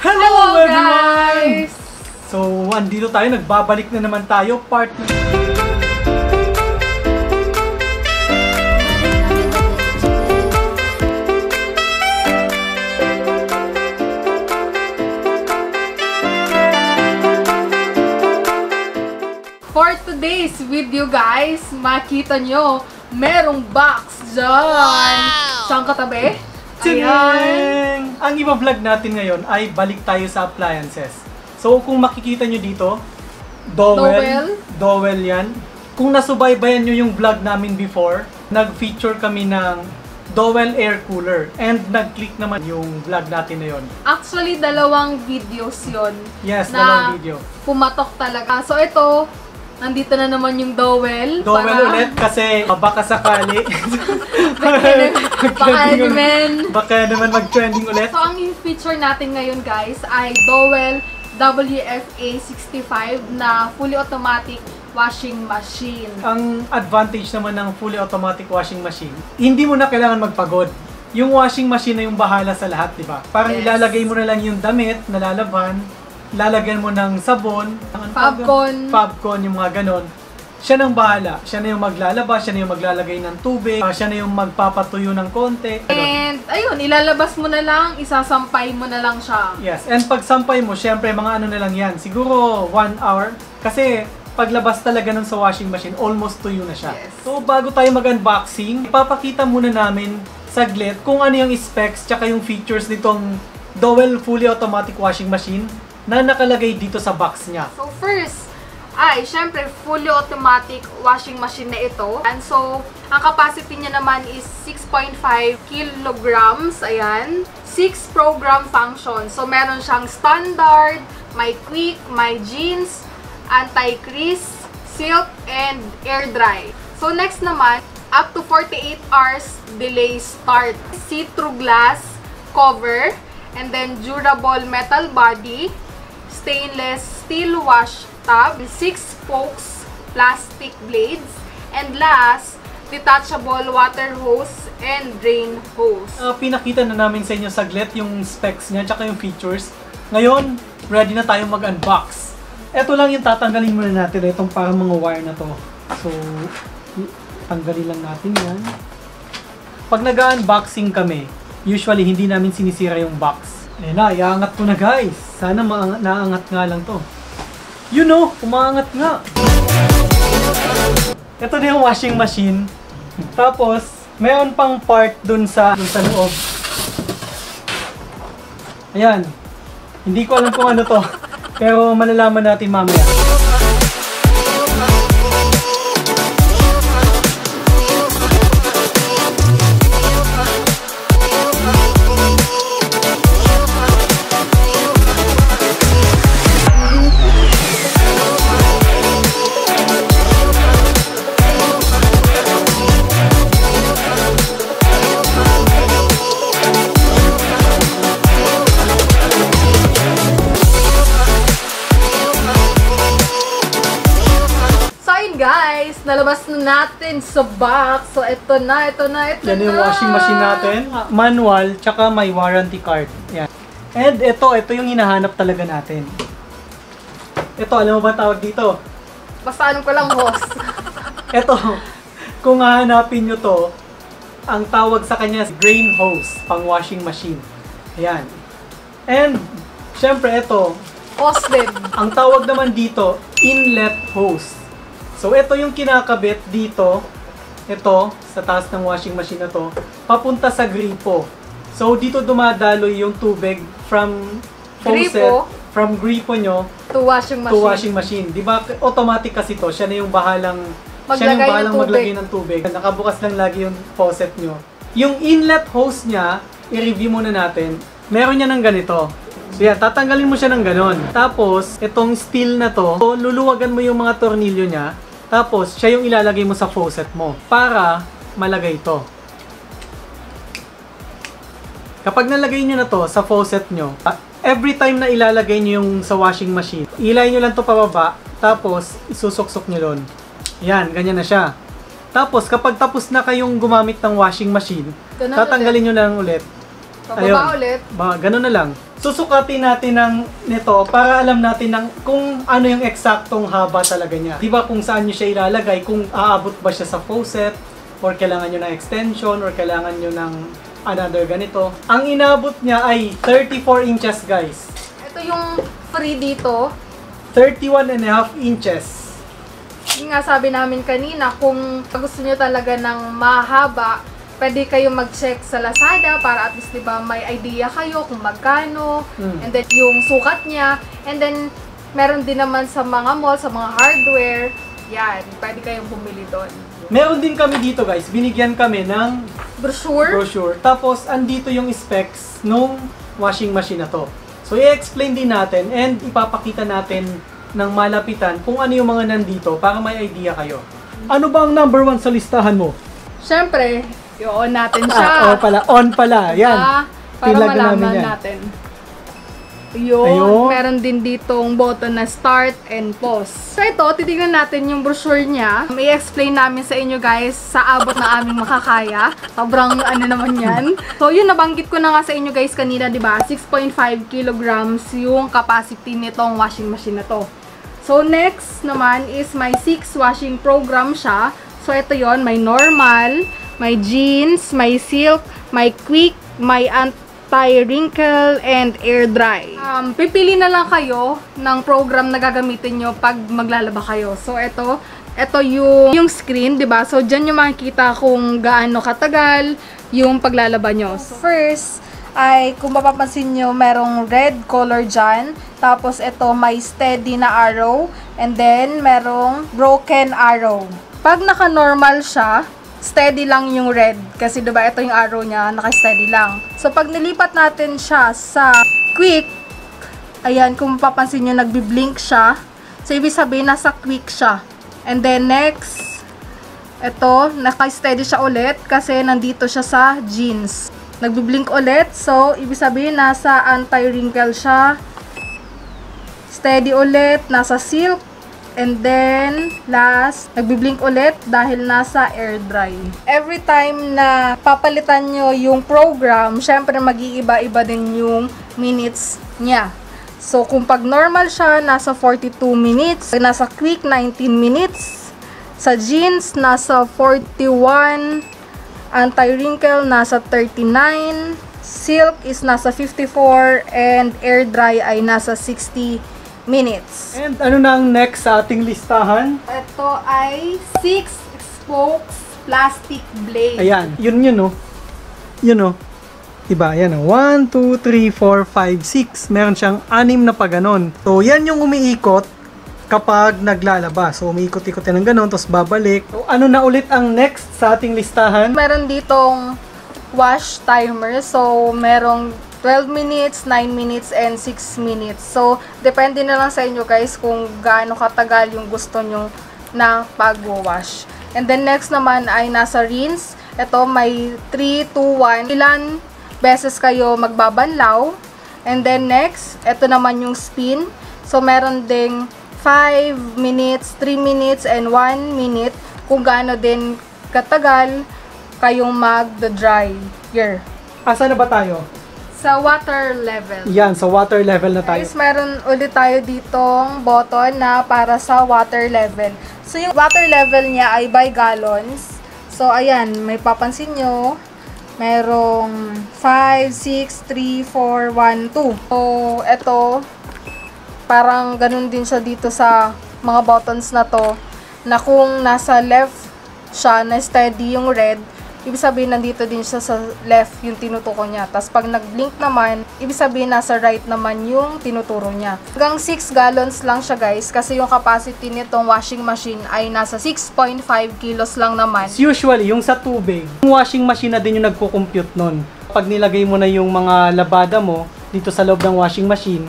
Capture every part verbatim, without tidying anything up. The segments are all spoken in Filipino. Hello, Hello everyone! Guys! So, andito tayo. Nagbabalik na naman tayo. Part na... For today's video, guys, makita nyo, merong box dyan! Wow! Saan katabi? Ayan! Ang iba-vlog natin ngayon ay balik tayo sa appliances. So, kung makikita nyo dito, Dowell, Dowell yan. Kung nasubaybayan nyo yung vlog namin before, nag-feature kami ng Dowell air cooler. And nag-click naman yung vlog natin na yun. Actually, dalawang videos yun. Yes, na dalawang video. Pumatok talaga. So, ito, nandito na naman yung Dowell. Dowell para... ulit kasi baka sakali. Baka naman Baka naman mag-trending ulit. So, ang feature natin ngayon, guys, ay Dowell W F A sixty-five na fully automatic washing machine. Ang advantage naman ng fully automatic washing machine, hindi mo na kailangan magpagod. Yung washing machine na yung bahala sa lahat, di ba? Parang yes. Ilalagay mo na lang yung damit na lalaban, lalagyan mo ng sabon, Fabcon, Fabcon, yung mga ganon. Siya nang bahala. Siya na yung maglalaba, siya na yung maglalagay ng tubig, siya na yung magpapatuyo ng konti. And, ayun, ilalabas mo na lang, isasampay mo na lang siya. Yes, and pag sampay mo, syempre, mga ano na lang yan. Siguro, one hour. Kasi, paglabas talaga nun sa washing machine, almost tuyo na siya. Yes. So, bago tayo mag-unboxing, ipapakita muna namin saglit kung ano yung specs tsaka yung features nitong Dowell fully automatic washing machine na nakalagay dito sa box niya. So, first, ay, syempre, fully automatic washing machine na ito. And so, ang capacity niya naman is six point five kilograms. Ayan. six program functions. So, meron siyang standard, may quick, may jeans, anti-crease, silk, and air dry. So, next naman, up to forty-eight hours delay start. See-through glass cover, and then durable metal body, stainless steel wash tab, six spokes, plastic blades, and last, detachable water hose and drain hose. Uh, pinakita na namin sa inyo saglit yung specs niya tsaka yung features. Ngayon, ready na tayong mag-unbox. Ito lang yung tatanggalin muna natin. Itong parang mga wire na to. So, tanggalin lang natin yan. Pag nag-unboxing kami, usually hindi namin sinisira yung box. Ayan na, iaangat ko na guys. Sana naangat nga lang to. You know, umaangat nga. Ito na yung washing machine. Tapos, mayroon pang part dun sa, dun sa loob. Ayan. Hindi ko alam kung ano to. Pero malalaman natin mamaya. Nalabas na natin sa box. So, ito na, ito na, ito yan na. Yan yung washing machine natin. Manual, tsaka may warranty card. Yan. And ito, ito yung hinahanap talaga natin. Ito, alam mo ba tawag dito? Basta anong ko lang, boss. Ito, kung hahanapin nyo to, ang tawag sa kanya is drain hose, pang washing machine. Ayan. And, syempre, ito. Hose din. Ang tawag naman dito, inlet hose. So, ito yung kinakabit dito, ito, sa taas ng washing machine na to, papunta sa gripo. So, dito dumadaloy yung tubig from faucet, from gripo nyo, to washing machine. To washing machine. Diba, automatic kasi to, siya na yung bahalang, maglagay siya na yung bahalang ng maglagay ng tubig. Nakabukas lang lagi yung faucet nyo. Yung inlet hose niya, i-review muna natin, meron niya ng ganito. So yan, tatanggalin mo siya ng ganon. Tapos, itong steel na to, so, luluwagan mo yung mga tornilyo niya. Tapos, siya yung ilalagay mo sa faucet mo para malagay ito. Kapag nalagay nyo na to sa faucet nyo, every time na ilalagay nyo yung sa washing machine, ilay nyo lang to pababa, tapos isusuksok nyo doon. Yan, ganyan na siya. Tapos, kapag tapos na kayong gumamit ng washing machine, ganun tatanggalin ulit. Nyo lang ulit. Pababa ulit. Ba, ganun na lang. Susukatin natin ng nito para alam natin ng kung ano yung eksaktong haba talaga niya. Di ba kung saan nyo siya ilalagay, kung aabot ba siya sa faucet, or kailangan nyo ng extension, or kailangan nyo ng another ganito. Ang inabot niya ay thirty-four inches, guys. Ito yung free dito. thirty-one and a half inches. Yung nga sabi namin kanina, kung gusto nyo talaga ng mahaba, pwede kayong mag-check sa Lazada para at least, diba, may idea kayo kung magkano, mm. and then yung sukat niya, and then meron din naman sa mga mall, sa mga hardware, yan, pwede kayong bumili doon. Meron din kami dito, guys, binigyan kami ng brochure, brochure. Tapos andito yung specs nung washing machine na to. So i-explain din natin and ipapakita natin ng malapitan kung ano yung mga nandito para may idea kayo. Ano ba ang number one sa listahan mo? Siyempre, i-on natin siya. Ah, oh, pala. On pala. Yan. Ah, para Tilag malaman namin natin. Yun. Ayun. Meron din ditong button na start and pause. So ito, titignan natin yung brochure niya. I-explain namin sa inyo, guys, sa abot na aming makakaya. Sobrang ano naman yan. So yun, nabanggit ko na nga sa inyo, guys, kanina, diba? six point five kilograms yung capacity nitong washing machine na to. So next naman is may six washing program siya. So ito yun, may normal, may jeans, may silk, may quick, may anti-wrinkle, and air dry. Um, pipili na lang kayo ng program na gagamitin nyo pag maglalaba kayo. So, ito, ito yung, yung screen, diba? So, dyan yung makikita kung gaano katagal yung paglalaba nyo. So, first, ay kung mapapansin nyo, merong red color dyan. Tapos, ito, may steady na arrow. And then, merong broken arrow. Pag naka-normal siya, steady lang yung red. Kasi diba, ito yung arrow niya, naka-steady lang. So, pag nilipat natin siya sa quick, ayan, kung mapapansin nyo, nagbi-blink siya. So, ibig sabihin, nasa quick siya. And then, next, ito, naka-steady siya ulit kasi nandito siya sa jeans. Nagbi-blink ulit. So, ibig sabihin, nasa anti-wrinkle siya. Steady ulit, nasa silk. And then, last, nagbi-blink ulit dahil nasa air dry. Every time na papalitan nyo yung program, syempre mag-iiba-iba din yung minutes niya. So, kung pag normal siya, nasa forty-two minutes. Pag nasa quick, nineteen minutes. Sa jeans, nasa forty-one. Anti-wrinkle, nasa thirty-nine. Silk is nasa fifty-four. And air dry ay nasa sixty minutes. And ano na ang next sa ating listahan? Ito ay six spokes plastic blade. Ayan, yun yun o. Yun o. Diba, ayan o. one, two, three, four, five, six. Meron siyang anim na pa ganon. So, yan yung umiikot kapag naglalaba. So, umiikot-ikot yan ng ganon, tapos babalik. So, ano na ulit ang next sa ating listahan? Meron ditong wash timer. So, merong twelve minutes, nine minutes, and six minutes. So, depende na lang sa inyo, guys, kung gaano katagal yung gusto nyo na pag-wash. And then, next naman ay nasa rinse. Ito, may three, two, one. Ilan beses kayo magbabanlaw. And then, next, ito naman yung spin. So, meron ding five minutes, three minutes, and one minute kung gaano din katagal kayong mag-dryer. Asa na ba tayo? Sa water level. Yan, sa water level na tayo. Guys, meron ulit tayo ditong button na para sa water level. So, yung water level niya ay by gallons. So, ayan, may papansin nyo, merong five, six, three, four, one, two. So, eto, parang ganun din siya dito sa mga buttons na to, na kung nasa left siya, na steady yung red, ibig sabihin, nandito din siya sa left yung tinuturo niya. Tapos, pag nag-blink naman, ibig sabihin, nasa right naman yung tinuturo niya. Hanggang six gallons lang siya, guys, kasi yung capacity nitong washing machine ay nasa six point five kilos lang naman. Usually, yung sa tubig, yung washing machine na din yung nagko-compute nun. Pag nilagay mo na yung mga labada mo dito sa loob ng washing machine,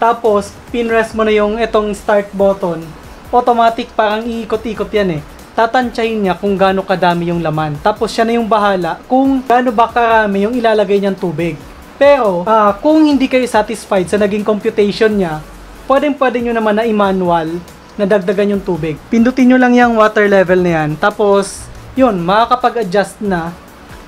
tapos, pinress mo na yung itong start button, automatic parang iikot-ikot yan eh. Tatantsahin niya kung gaano kadami yung laman. Tapos siya na yung bahala kung gaano ba karami yung ilalagay niyang tubig. Pero uh, kung hindi kayo satisfied sa naging computation niya, pwedeng pwede nyo naman na i-manual na dagdagan yung tubig. Pindutin nyo lang yung water level na yan. Tapos yun, makakapag-adjust na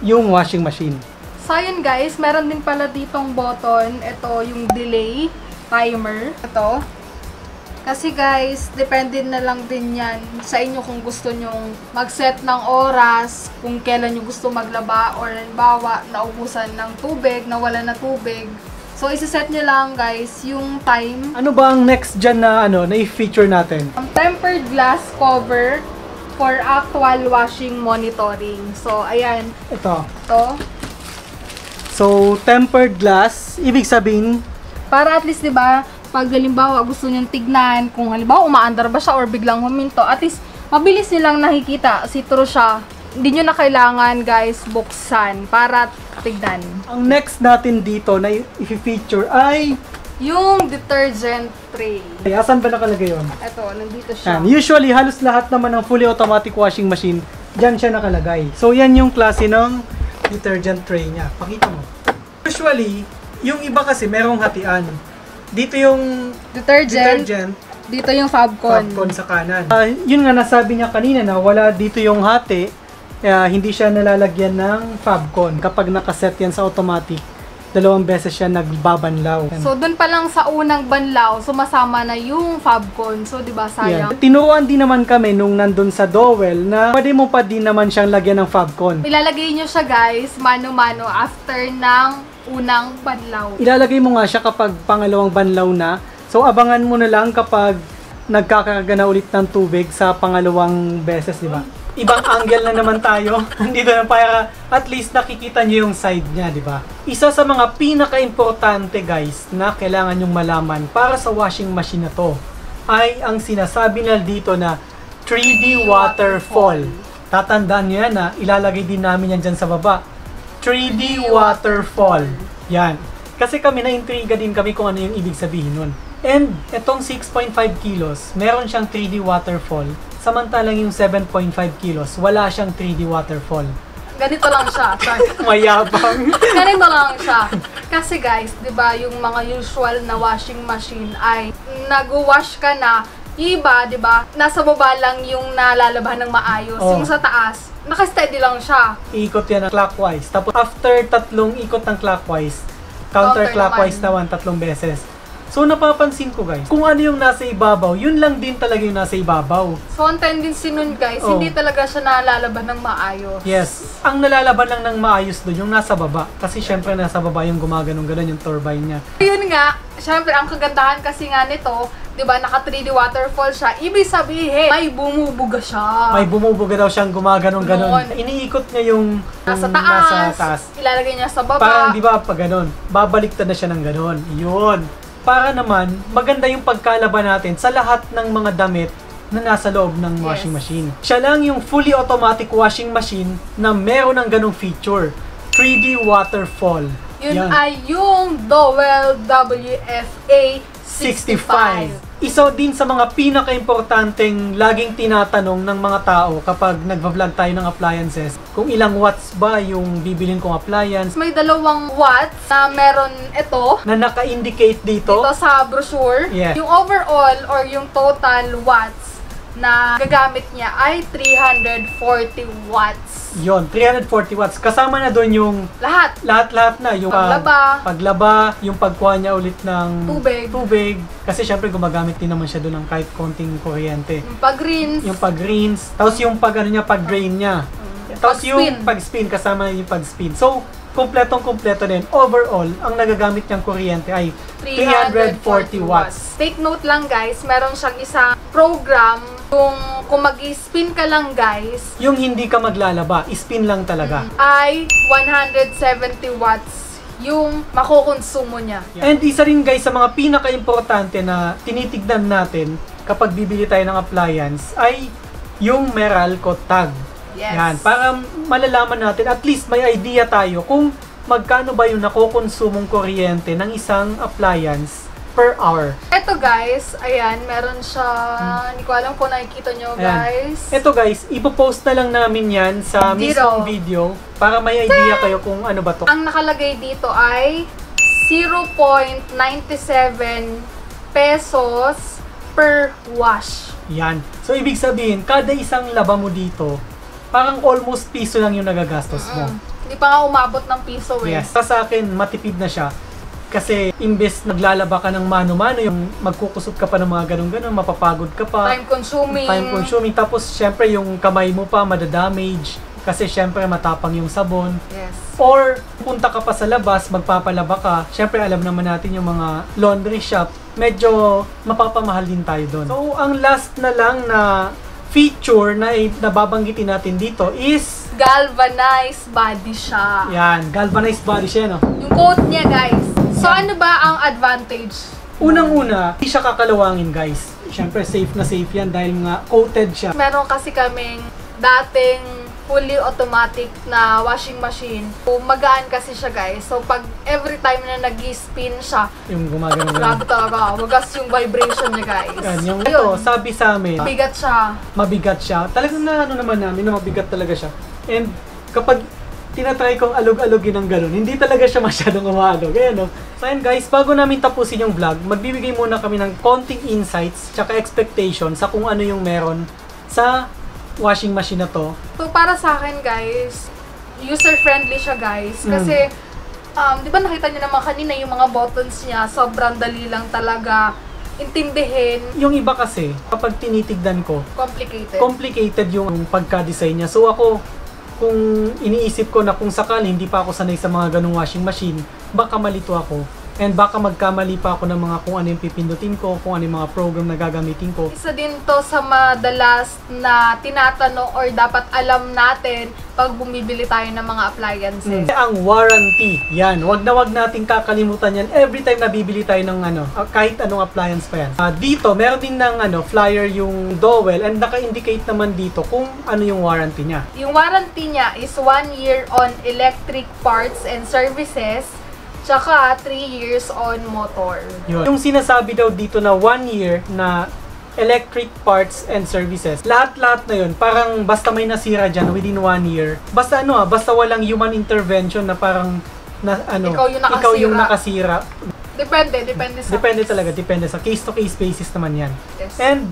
yung washing machine. So, yun guys, meron din pala ditong button. Ito, yung delay timer. Ito. Kasi guys, depende na lang din yan sa inyo kung gusto nyong mag-set ng oras, kung kailan nyo gusto maglaba, or halimbawa, naubusan ng tubig, nawala na tubig. So, isi-set nyo lang, guys, yung time. Ano ba ang next dyan na, ano, na i-feature natin? Um, tempered glass cover for actual washing monitoring. So, ayan. Ito. Ito. So, tempered glass, ibig sabihin? Para at least, di ba, pag halimbawa gusto nyong tignan, kung halimbawa umaandar ba siya or biglang huminto, at least, mabilis nilang nakikita, see-through siya. Hindi nyo na kailangan, guys, buksan para tignan. Ang next natin dito na i-feature ay yung detergent tray. Ay, asan ba nakalagay yun? Ito, nandito siya. And usually, halos lahat naman ng fully automatic washing machine, dyan siya nakalagay. So, yan yung klase ng detergent tray niya. Pakita mo. Usually, yung iba kasi merong hatian. Dito yung detergent, detergent dito yung Fabcon. Fabcon sa kanan. Uh, yun nga, nasabi niya kanina na wala dito yung hati, uh, hindi siya nalalagyan ng Fabcon. Kapag nakaset yan sa automatic, dalawang beses siya nagbabanlaw. So, dun pa lang sa unang banlaw, sumasama na yung Fabcon. So, di ba, sayang? Yeah. Tinuruan din naman kami nung nandun sa Dowell na pwede mo pa din naman siyang lagyan ng Fabcon. Ilalagay nyo siya, guys, mano-mano after ng unang banlaw. Ilalagay mo nga siya kapag pangalawang banlaw na. So, abangan mo na lang kapag nagkakagana ulit ng tubig sa pangalawang beses, di ba? Ibang angle na naman tayo. Nandito na para at least nakikita nyo yung side niya, di ba? Isa sa mga pinaka-importante, guys, na kailangan yung malaman para sa washing machine na to ay ang sinasabi na dito na three D waterfall. Tatandaan nyo yan, ha? Ilalagay din namin yan dyan sa baba. three D waterfall. Yan. Kasi kami, na-intriga din kami kung ano yung ibig sabihin nun. And etong six point five kilos, meron siyang three D waterfall. Samantalang yung seven point five kilos, wala siyang three D waterfall. Ganito lang siya. Mayabang. Ganito lang siya. Kasi guys, di ba yung mga usual na washing machine ay nag-wash ka na, iba, di ba, nasa baba lang yung nalalabahan ng maayos. Oh. Yung sa taas, naka-steady lang siya. Iikot yan clockwise. Tapos after tatlong ikot ng clockwise, counterclockwise naman tatlong beses. So, napapansin ko, guys, kung ano yung nasa ibabaw, yun lang din talaga yung nasa ibabaw. So, ang tendency nun, guys, oh, hindi talaga siya nalalaban ng maayos. Yes. Ang nalalaban lang ng maayos dun, yung nasa baba. Kasi, syempre, nasa baba yung gumaganong ganun, yung turbine niya. Yun nga, syempre, ang kagandahan kasi nga nito, di ba, naka three D waterfall siya. Ibig sabihin, may bumubuga siya. May bumubuga daw siyang gumaganong ganun. Noon. Iniikot niya yung, yung nasa taas, nasa taas. Ilalagay niya sa baba. Parang, di ba, pag ganun, babaliktad na siya ng ganun. Yun. Para naman, maganda yung pagkalaban natin sa lahat ng mga damit na nasa loob ng washing yes. machine. Siya lang yung fully automatic washing machine na meron ng ganong feature. three D waterfall. Yun yan. Ay yung Dowell W F A sixty-five. Isa din sa mga pinaka-importanteng laging tinatanong ng mga tao kapag nagva-vlog tayo ng appliances. Kung ilang watts ba yung bibilin kong appliance. May dalawang watts na meron ito. Na naka-indicate dito. Dito sa brochure. Yes. Yung overall or yung total watts na gagamit niya ay three hundred forty watts. Yun, three hundred forty watts. Kasama na doon yung lahat. Lahat-lahat na. Yung paglaba. Paglaba, yung pagkuha niya ulit ng tubig. tubig. Kasi syempre gumagamit din naman siya doon ng kahit konting kuryente. Yung pag-rinse. Yung pag-rinse. Tapos yung pag, ano niya, pag-drain niya. Tapos pag yung pag-spin. Kasama yung pag-spin. So, kumpletong-kumpleto din. Overall, ang nagagamit niyang kuryente ay three hundred forty watts. Take note lang, guys, meron siyang isang program yung kung mag-spin ka lang, guys. Yung hindi ka maglalaba, spin lang talaga. Mm, ay one hundred seventy watts yung makukonsumo niya. Yeah. And isa rin, guys, sa mga pinaka-importante na tinitignan natin kapag bibili tayo ng appliance ay yung Meralco tag. Yes. Yan, para malalaman natin, at least may idea tayo kung magkano ba yung nakukonsumong kuryente ng isang appliance per hour. Ito, guys, ayan, meron siya, hindi hmm. ko alam kung nakikita nyo, ayan, guys. Ito, guys, ipopost na lang namin yan sa mismong video para may idea kayo kung ano ba to. Ang nakalagay dito ay zero point nine seven pesos per wash. Yan. So, ibig sabihin, kada isang laba mo dito, parang almost piso lang yung nagagastos mo. Mm-hmm. Hindi pa nga umabot ng piso eh. Yes. Sa akin, matipid na siya. Kasi imbes naglalaba ka ng mano-mano, yung magkukusot ka pa ng mga ganun-ganun, mapapagod ka pa. Time-consuming. Time-consuming. Tapos syempre yung kamay mo pa madadamage. Kasi syempre matapang yung sabon. Yes. Or punta ka pa sa labas, magpapalaba ka. Syempre alam naman natin yung mga laundry shop. Medyo mapapamahal din tayo doon. So ang last na lang na feature na nababanggitin natin dito is galvanized body siya. Yan, galvanized body siya, no? Yung coat niya, guys. So ano ba ang advantage? Unang-una, hindi siya kakalawangin, guys. Siyempre, safe na safe yan dahil nga coated siya. Meron kasi kaming dating fully automatic na washing machine. So, magaan kasi siya, guys. So pag every time na nag-spin siya, yung gumagano. Grabe talaga. Wagas yung vibration niya, guys. Yan, yung ito, sabi sa amin. Mabigat siya. Mabigat siya. Talagang na ano naman namin, na mabigat talaga siya. And kapag tinatry kong alog-alogin ng ganun. Hindi talaga siya masyadong umaalog. Ayan, no? So, ayan, guys, bago namin tapusin yung vlog, magbibigay muna kami ng konting insights tsaka expectation sa kung ano yung meron sa washing machine na to. So, para sa akin, guys, user-friendly siya, guys. Kasi, mm. um, di ba nakita niyo naman kanina yung mga buttons niya, sobrang dali lang talaga intindihin. Yung iba kasi, kapag tinitigdan ko, complicated. Complicated yung pagka-design niya. So, ako, kung iniisip ko na kung sakali hindi pa ako sanay sa mga ganung washing machine, baka malito ako. And baka magkamali pa ako ng mga kung ano yung pipindutin ko, kung ano yung mga program na gagamitin ko. Isa din to sa madalas na tinatanong or dapat alam natin pag bumibili tayo ng mga appliances. Mm. Ang warranty. Yan. Wag na wag natin kakalimutan yan every time na bibili tayo ng ano, kahit anong appliance pa yan. Uh, dito, meron din ng ano, flyer yung Dowell and naka-indicate naman dito kung ano yung warranty niya. Yung warranty niya is one year on electric parts and services. Tsaka three years on motor. Yun. Yung sinasabi daw dito na one year na electric parts and services. Lahat-lahat na yun. Parang basta may nasira dyan within one year. Basta ano ah, basta walang human intervention na parang na, ano, ikaw yung nakasira. Ikaw yung nakasira. Depende, depende sa Depende case. talaga, depende sa case-to-case basis naman yan. Yes. And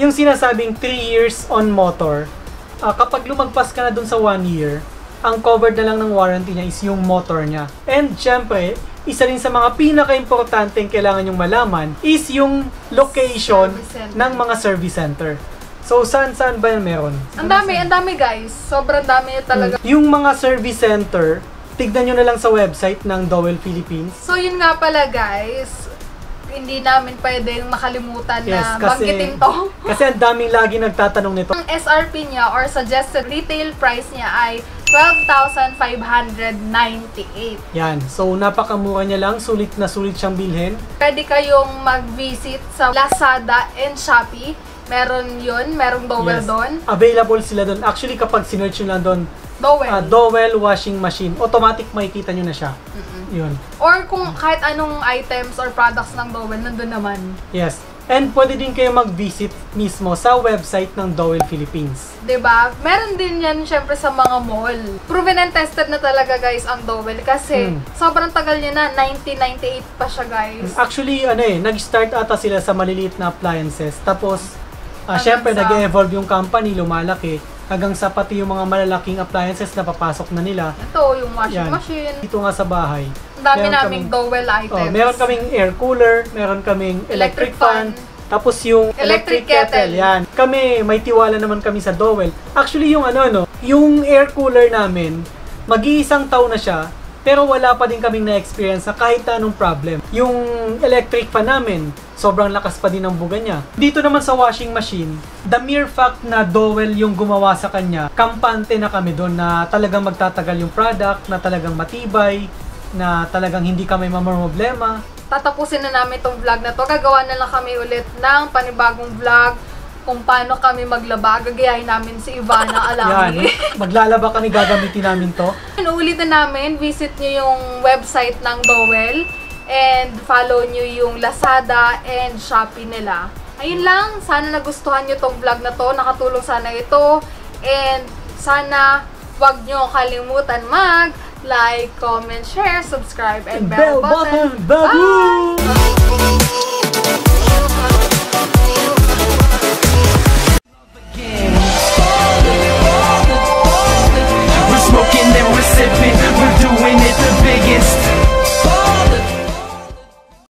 yung sinasabing three years on motor, uh, kapag lumagpas ka na dun sa one year, ang covered na lang ng warranty niya is yung motor niya. And syempre, isa rin sa mga pinaka-importante yung kailangan yung malaman is yung location ng mga service center. So, saan-saan ba yung meron? Ang dami, ang dami guys. Sobrang dami talaga. Hmm. Yung mga service center, tignan nyo na lang sa website ng Dowell Philippines. So, yun nga pala guys. Hindi namin pwedeng makalimutan yes, na kasi, banggitin to. Kasi ang daming lagi nagtatanong nito. Ang S R P niya or suggested retail price niya ay twelve thousand five hundred ninety-eight. Yan. So, napakamura niya lang. Sulit na sulit siyang bilhin. Pwede kayong mag-visit sa Lazada and Shopee. Meron yun. Merong Dowell yes. doon. Available sila doon. Actually, kapag sinerch nyo lang doon, Dowell. Uh, Dowell washing machine. Automatic makikita nyo na siya. Mm-mm. Yun. Or kung kahit anong items or products ng Dowell, nandun naman. Yes. And pwede din kayo mag-visit mismo sa website ng Dowell Philippines. Diba? Meron din yan syempre sa mga mall. Proven and tested na talaga guys ang Dowell kasi hmm. sobrang tagal niya na. nineteen ninety-eight pa siya guys. Actually, ano eh, nag-start ata sila sa maliliit na appliances. Tapos, uh, syempre sa nag-evolve yung company, lumalaki. Hanggang sa pati yung mga malalaking appliances na papasok na nila. Ito, yung washing yan. machine. Dito nga sa bahay. Ang dami naming Dowell items. Oh, meron kaming air cooler, meron kaming electric, electric fan, fan, tapos yung electric, electric kettle. kettle. Yan. Kami, may tiwala naman kami sa Dowell. Actually, yung ano, no, yung air cooler namin, mag-iisang taon na siya, pero wala pa din kaming na-experience na kahit anong problem. Yung electric fan namin, sobrang lakas pa din ang buga niya. Dito naman sa washing machine, the mere fact na Dowell yung gumawa sa kanya, kampante na kami doon na talagang magtatagal yung product, na talagang matibay, na talagang hindi kami mamroblema. Tatapusin na namin itong vlog na to. Gagawa na lang kami ulit ng panibagong vlog kung paano kami maglaba. Gagayahin namin si Ivana Alawi. Yan. Maglalaba kami, gagamitin namin to. Ulitin namin, visit nyo yung website ng Dowell and follow nyo yung Lazada and Shopee nila. Ayun lang, sana nagustuhan nyo tong vlog na to. Nakatulong sana ito. And sana wag nyo kalimutan mag like, comment, share, subscribe, and bell, bell button. button. Bye! Bye.